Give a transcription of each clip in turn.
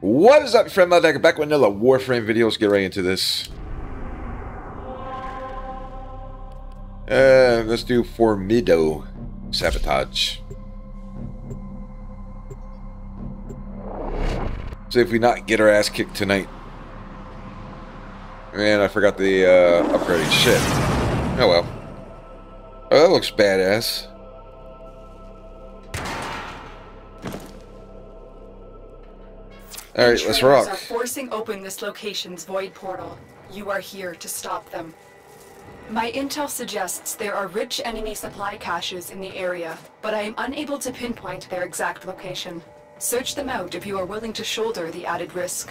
What is up, friend? Decker back with another Warframe video. Let's get right into this. Let's do Formido sabotage. See if we not get our ass kicked tonight. Man, I forgot the upgrading shit. Oh well. Oh, that looks badass. All right, let's rock. Are forcing open this location's void portal. You are here to stop them. My intel suggests there are rich enemy supply caches in the area, but I am unable to pinpoint their exact location. Search them out if you are willing to shoulder the added risk.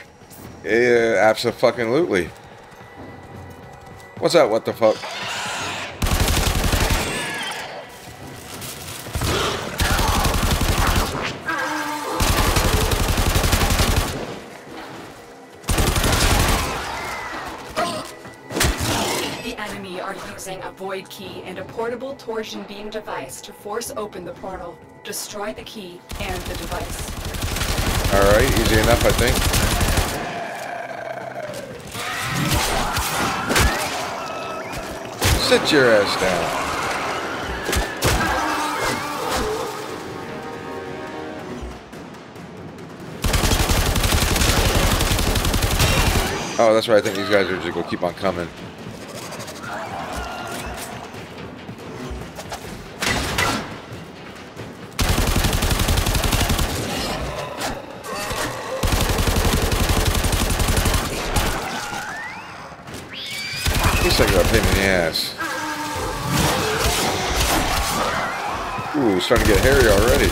Yeah, abso-fucking-lutely. What's that? What the fuck? A void key and a portable torsion beam device to force open the portal. Destroy the key and the device. Alright, easy enough, I think. Sit your ass down. Oh, that's right, I think these guys are just gonna keep on coming. Looks like a pain in the ass. Ooh, it's starting to get hairy already.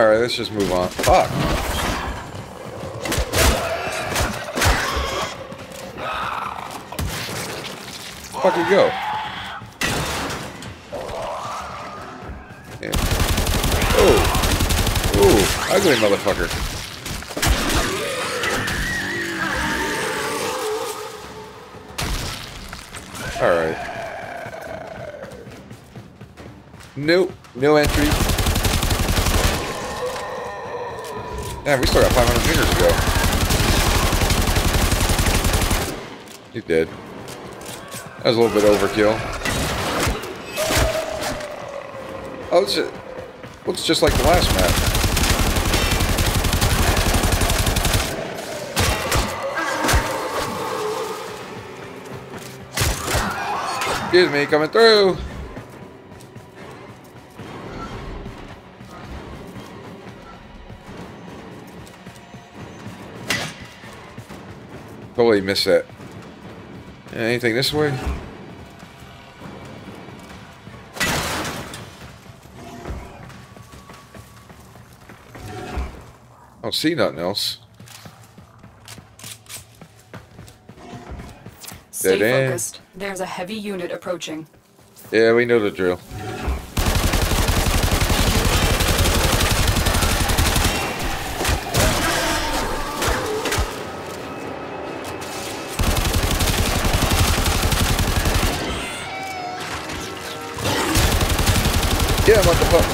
Alright, let's just move on. Fuck! Fuck you go. Yeah. Oh! Ooh, ugly motherfucker. Alright. Nope. No entry. Damn, we still got 500 meters to go. He's dead. That was a little bit overkill. Oh, it's just, looks just like the last map. Excuse me, coming through. Totally missed that. Anything this way? I don't see nothing else. Stay focused. There's a heavy unit approaching. Yeah, we know the drill. Yeah, what the fuck?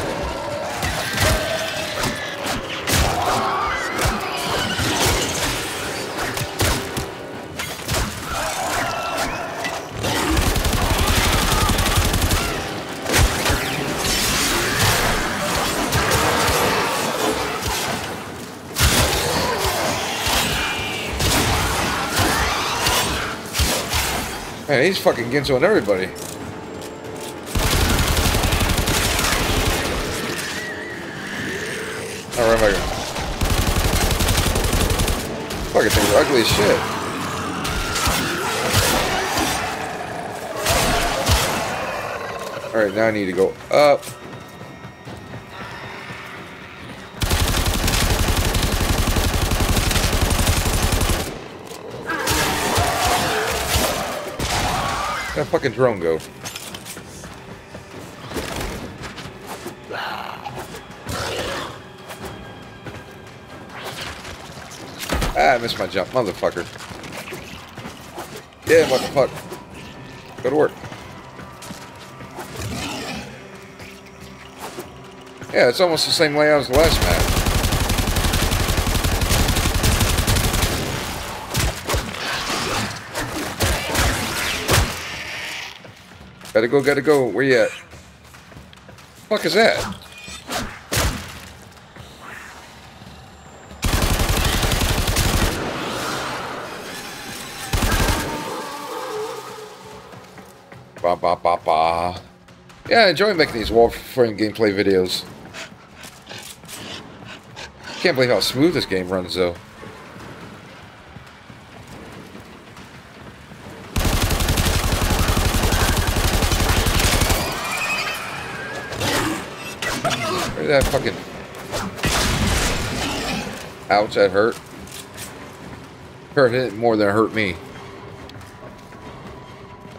Man, he's fucking ginzo on everybody. Oh, where am I going? Fucking things are ugly as shit. Alright, now I need to go up. Where'd that fucking drone go? Ah, I missed my jump, motherfucker. Yeah, what the fuck? Go to work. Yeah, it's almost the same layout as the last map. Gotta go, gotta go. Where you at? What the fuck is that? Ba ba ba ba. Yeah, I enjoy making these Warframe gameplay videos. Can't believe how smooth this game runs, though. That fucking... Ouch, that hurt. Hurt it more than it hurt me.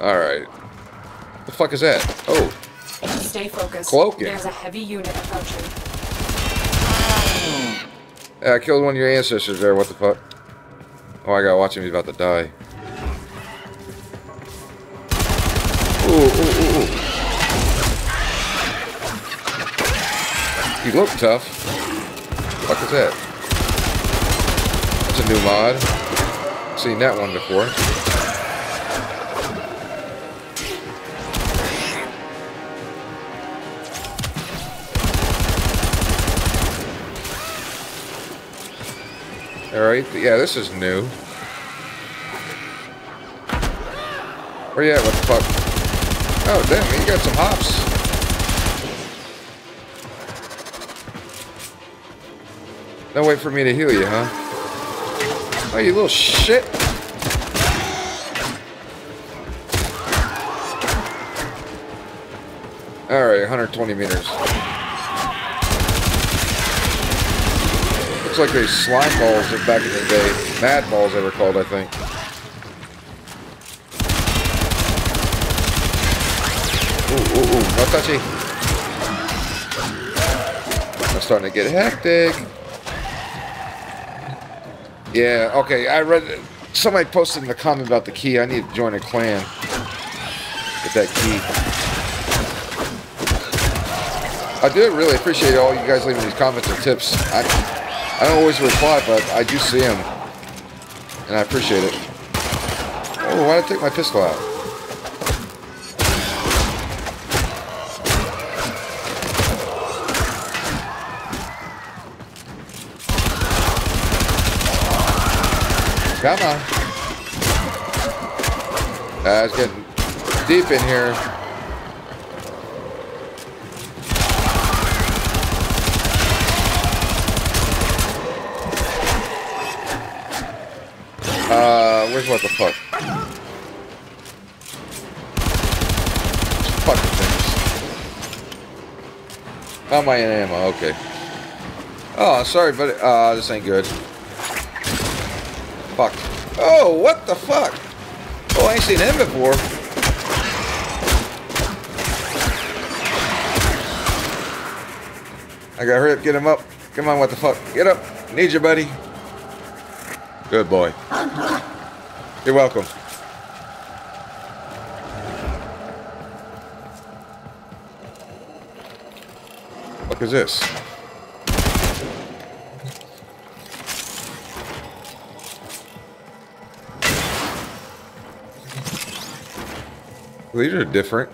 Alright. The fuck is that? Oh. Stay focused. Cloaking. There's a heavy unit approaching. Yeah, I killed one of your ancestors there, what the fuck? Oh, I gotta watch him, he's about to die. Ooh. You look tough. What the fuck is that? That's a new mod. I've seen that one before. Alright, yeah, this is new. Where you at? What the fuck? Oh, damn, you got some hops. No way for me to heal you, huh? Oh, you little shit! Alright, 120 meters. Looks like those slime balls are back in the day. Mad balls, they were called, I think. Ooh, no touchy. I'm starting to get hectic. Yeah, okay, I read... Somebody posted in the comment about the key. I need to join a clan. Get that key. I do really appreciate all you guys leaving these comments and tips. I don't always reply, but I do see them. And I appreciate it. Oh, why did I take my pistol out? Come on. It's getting deep in here. Where's what the fuck? Fucking things. Oh, my ammo, okay. Oh, sorry, buddy. This ain't good. Fuck. Oh, what the fuck? Oh, I ain't seen him before. I gotta hurry up, get him up. Come on, what the fuck? Get up. Need you, buddy. Good boy. You're welcome. What is this? These are different.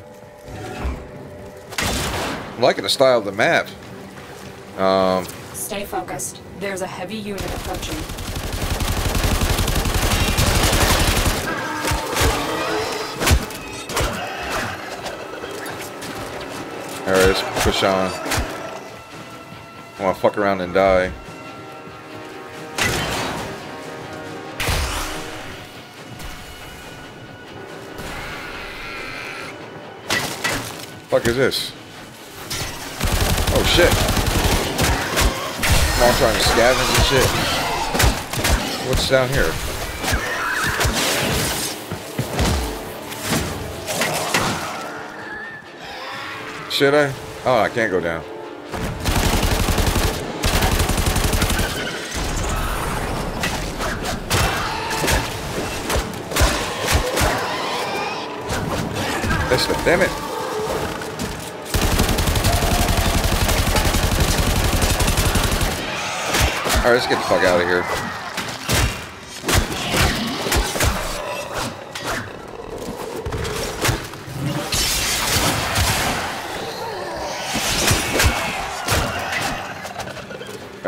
I'm liking the style of the map. Stay focused. There's a heavy unit approaching. Alright, let's push on. I want to fuck around and die. Fuck is this? Oh shit! I'm all trying to scavenge and shit. What's down here? Should I? Oh, I can't go down. That's the damn it. Alright, let's get the fuck out of here.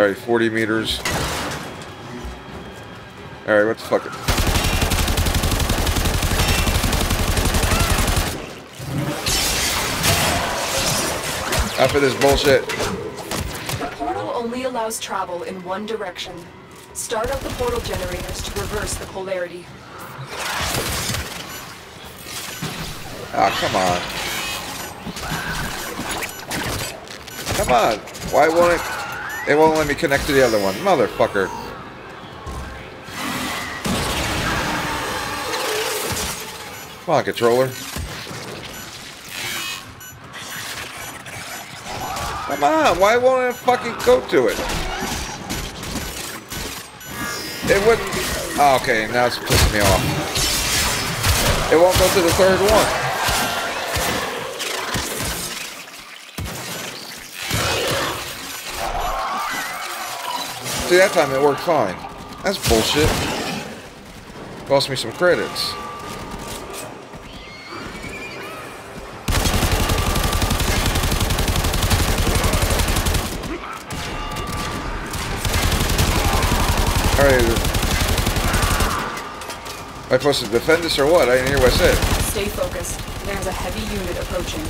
Alright, 40 meters. Alright, what the fuck? Up with this bullshit. The portal only allows travel in one direction. Start up the portal generators to reverse the polarity. Ah, come on. Come on. Why won't it? It won't let me connect to the other one. Motherfucker. Come on, controller. Come on, why won't it fucking go to it? It wouldn't... Oh, okay, now it's pissing me off. It won't go to the third one. See, that time it worked fine. That's bullshit. Cost me some credits. Alright. Am I supposed to defend this or what? I didn't hear what I said. Stay focused. There's a heavy unit approaching.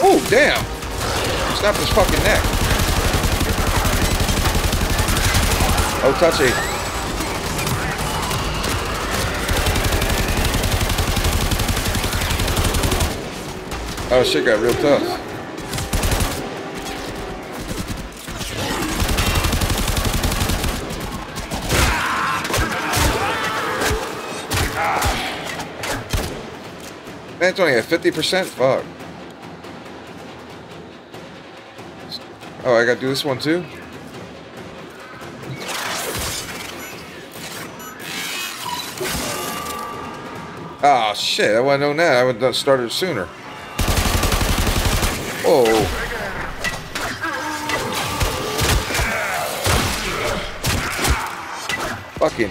Oh, damn! Snap his fucking neck. Oh, touchy. Oh, shit got real tough. Man, it's only at 50%? Fuck. Oh, I gotta do this one too? Ah, oh, shit, I wouldn't have known that. I would have started sooner. Whoa. Fucking.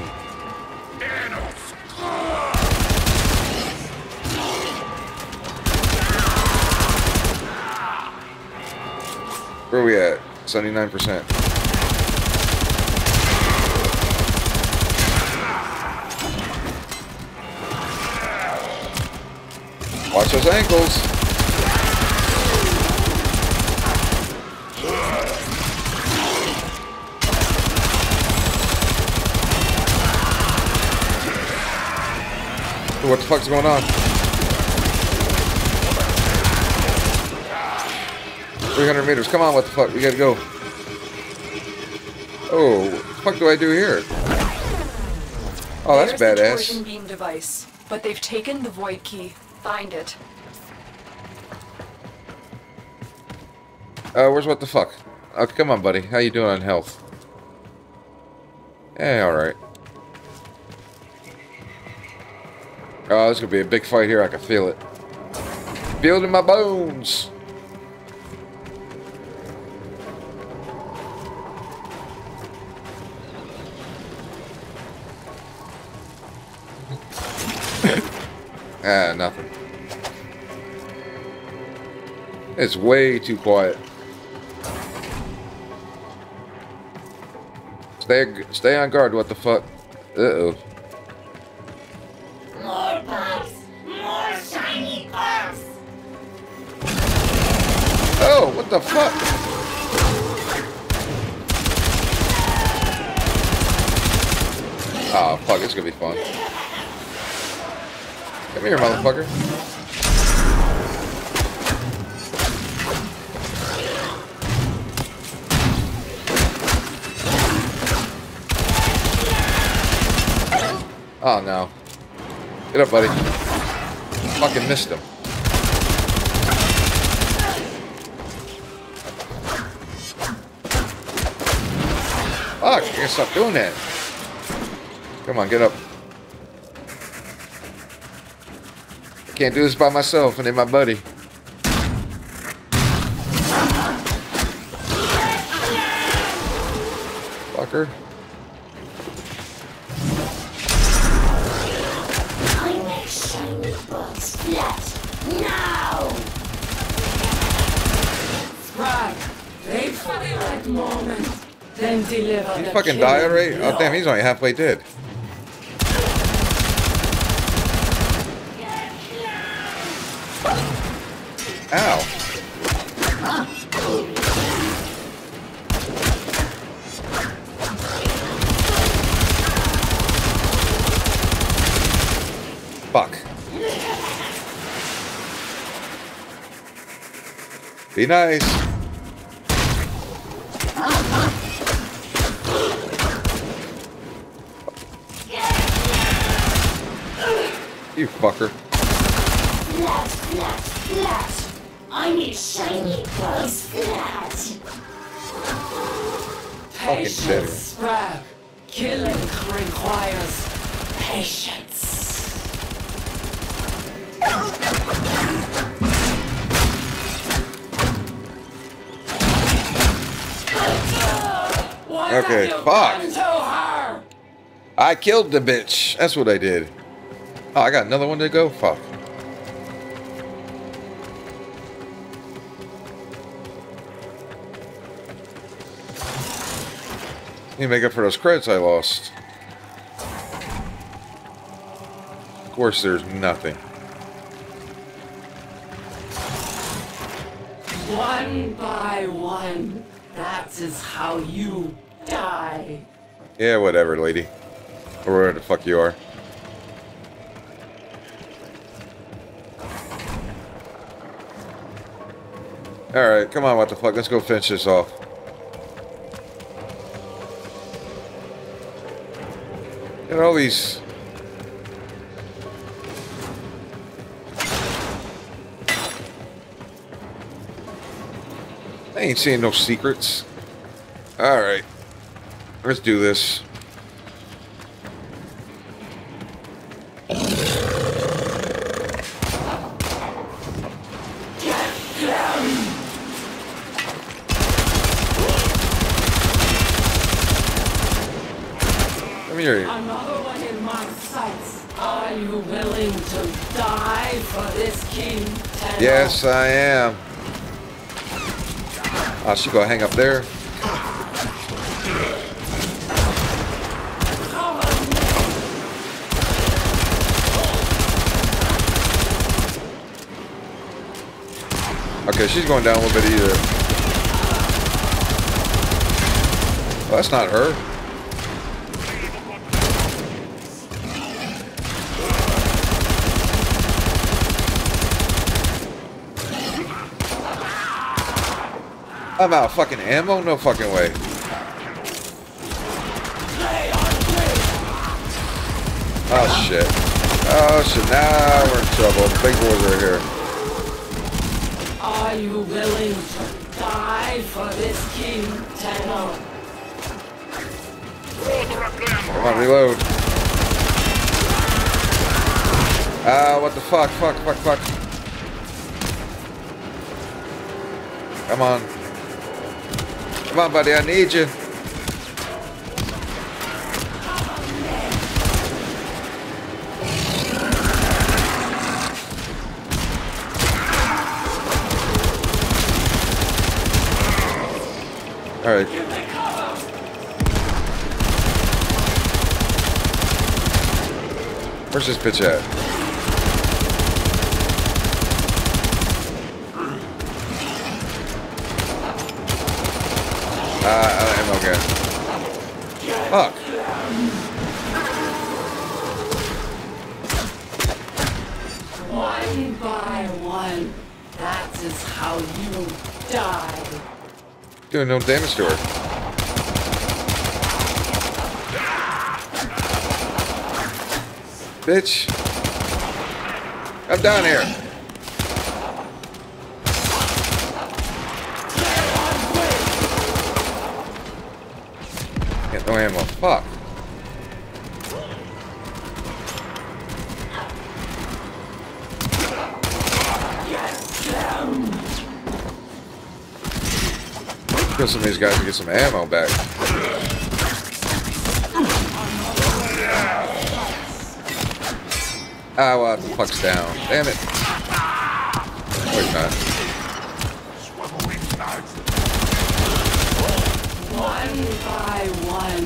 Where are we at? 79%. Watch those ankles. What the fuck's going on? 300 meters. Come on, what the fuck? We gotta go. Oh, what the fuck do I do here? Oh, that's badass. There's the torsion beam device, but they've taken the void key. Find it. Where's what the fuck? Oh, come on, buddy. How you doing on health? Eh, alright. Oh, this is gonna be a big fight here. I can feel it. Building my bones! Ah, nothing. It's way too quiet. Stay on guard, what the fuck? Uh-oh. More bugs! More shiny bugs! Oh, what the fuck? Oh, fuck, it's gonna be fun. Come here, motherfucker. Oh, no. Get up, buddy. Fucking missed him. Fuck, you gotta stop doing that. Come on, get up. Can't do this by myself. I need my buddy. Fucker. Did he fucking die already? Oh damn, he's only halfway dead. Ow. Fuck. Be nice. You fucker. Flat, flat, flat. I need shiny pearls flat. Fucking Sprague. Killing requires patience. Okay, fuck. I killed the bitch. That's what I did. Oh, I got another one to go. Fuck. Need to make up for those credits I lost. Of course, there's nothing. One by one. That is how you die. Yeah, whatever, lady. Or wherever the fuck you are. Alright, come on, what the fuck, let's go finish this off. Get all these... I ain't seeing no secrets. Alright. Let's do this. Yes, I am. Oh, she's gonna hang up there. Okay, she's going down a little bit either. Well, that's not her. I'm out of fucking ammo? No fucking way. Oh shit. Oh shit, now we're in trouble. Big boys are here. Are you willing to die for this king, Tenno? Come on, reload. Ah, what the fuck, fuck, fuck, fuck. Come on. Come on, buddy, I need you. All right. Where's this bitch at? I'm okay. Fuck. One by one, that is how you die. Doing no damage to her. Bitch. I'm down here. No ammo. Fuck. kill some of these guys and get some ammo back. Ah, well, the puck's down. Damn it. Wait, not. One by one.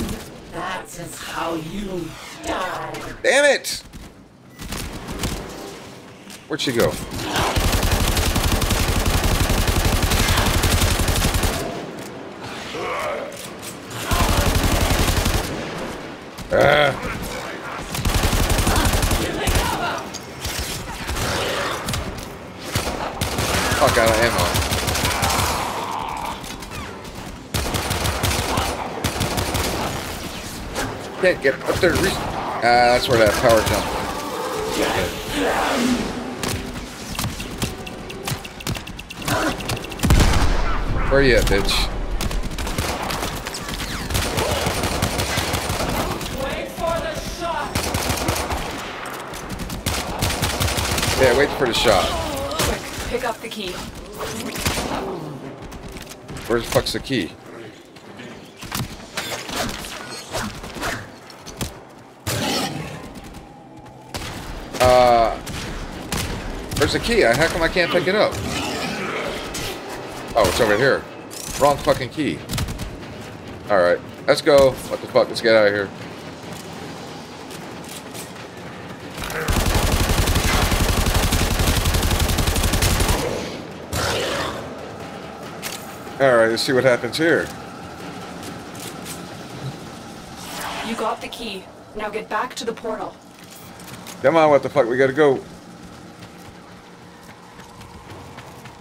That is how you die. Damn it! Where'd she go? Fuck out of ammo. Can't get up there. Ah, that's where that power jump is. Where are you at, bitch? Wait for the shot. Yeah, wait for the shot. Quick, pick up the key. Where the fuck's the key? Where's the key? How come I can't pick it up? Oh, it's over here. Wrong fucking key. Alright, let's go. What the fuck? Let's get out of here. Alright, let's see what happens here. You got the key. Now get back to the portal. Come on, what the fuck? We gotta go.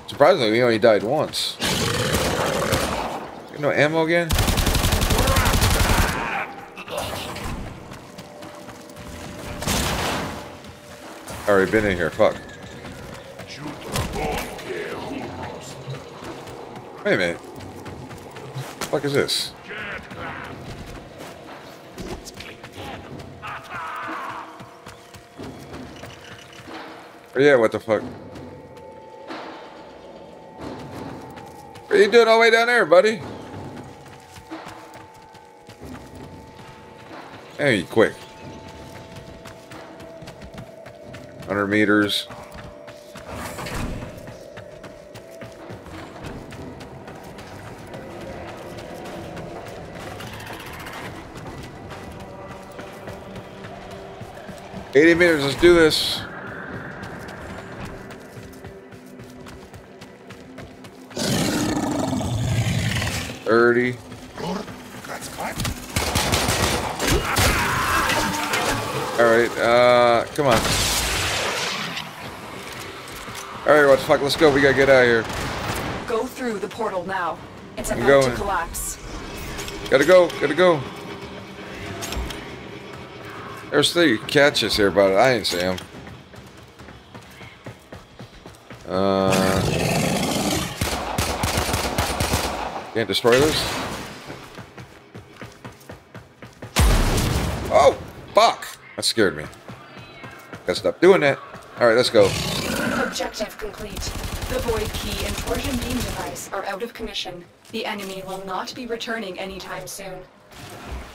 Surprisingly, we only died once. No ammo again? Already been in here, fuck. Wait a minute. What the fuck is this? Oh yeah, what the fuck? What are you doing all the way down there, buddy? Hey, quick. 100 meters. $80 meters, let's do this. Alright, come on. Alright, what the fuck, let's go, we gotta get out of here. Go through the portal now. It's about to collapse. Gotta go, gotta go. There's three catches here about it, I didn't see him. Can't destroy this? Oh, fuck! That scared me. Gotta stop doing that. Alright, let's go. Objective complete. The void key and torsion beam device are out of commission. The enemy will not be returning anytime soon.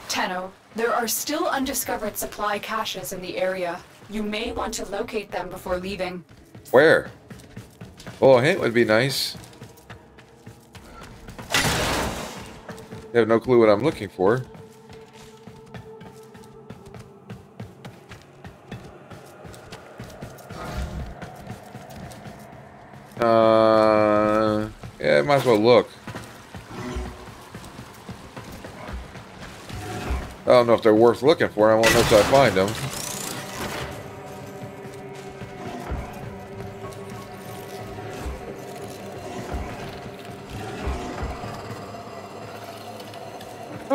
Tenno, there are still undiscovered supply caches in the area. You may want to locate them before leaving. Where? Oh, a hint would be nice. I have no clue what I'm looking for. Yeah, might as well look. I don't know if they're worth looking for. I won't know until I find them.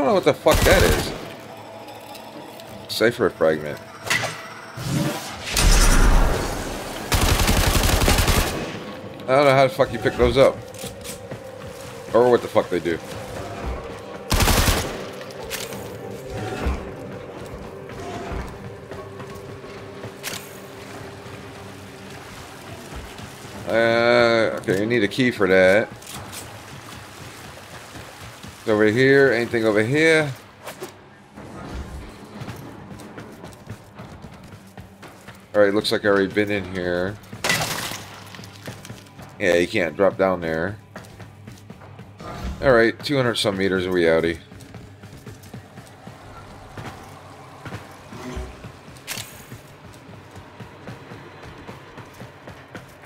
What the fuck that is? Safer fragment. I don't know how the fuck you pick those up. Or what the fuck they do. Okay, you need a key for that. over here? Anything over here? Alright, looks like I've already been in here. Yeah, you can't drop down there. Alright, 200 some meters are we outie.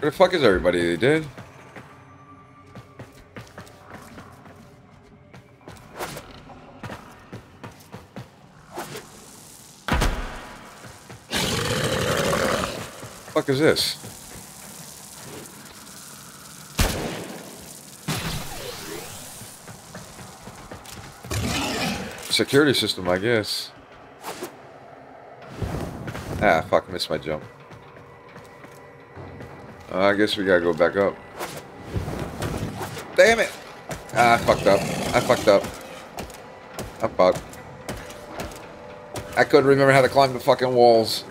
Where the fuck is everybody they did? What the fuck is this? Security system, I guess. Ah, fuck, missed my jump. I guess we gotta go back up. Damn it! Ah, I fucked up. I fucked up. I'm fucked. I couldn't remember how to climb the fucking walls.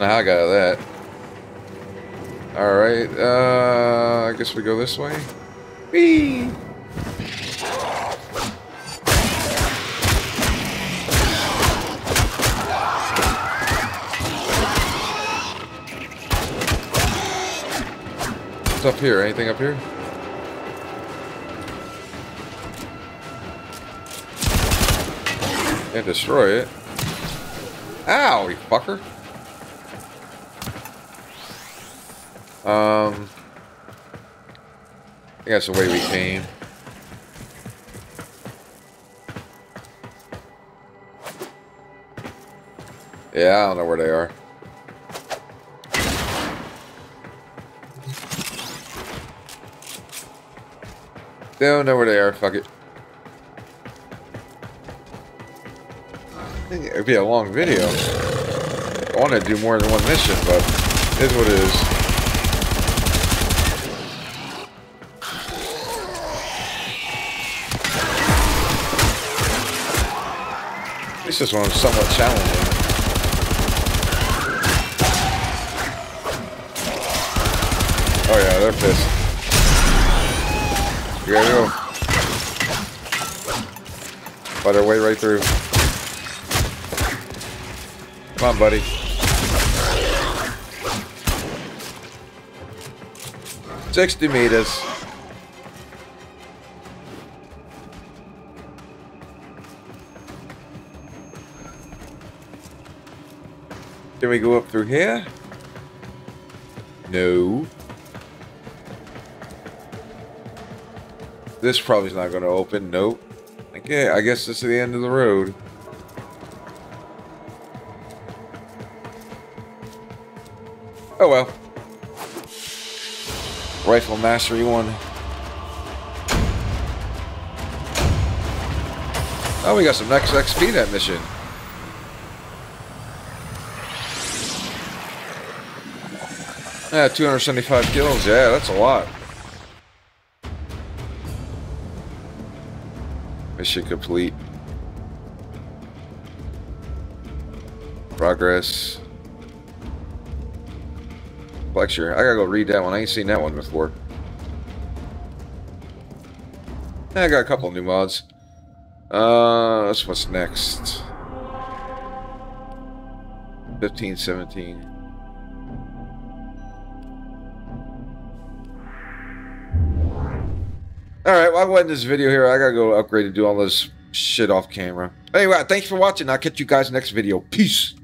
Now I got out of that. Alright, I guess we go this way. Whee! What's up here? Anything up here? Can't destroy it. Ow, you fucker! I think that's the way we came. Yeah, I don't know where they are. They don't know where they are, fuck it. I think it would be a long video. I want to do more than one mission, but it is what it is. This one was somewhat challenging. Oh yeah, they're pissed. You gotta go. Fight our way right through. Come on, buddy. $60 meters. Can we go up through here? No. This probably's not going to open. Nope. Okay, I guess this is the end of the road. Oh well. Rifle Mastery 1. Oh, we got some next XP that mission. Yeah, 275 kills. Yeah, that's a lot. Mission complete. Progress. Lecture. I gotta go read that one. I ain't seen that one before. Yeah, I got a couple new mods. That's what's next. 15, 17. Alright, well, I'm ending this video here. I gotta go upgrade and do all this shit off camera. Anyway, thanks for watching. I'll catch you guys next video. Peace!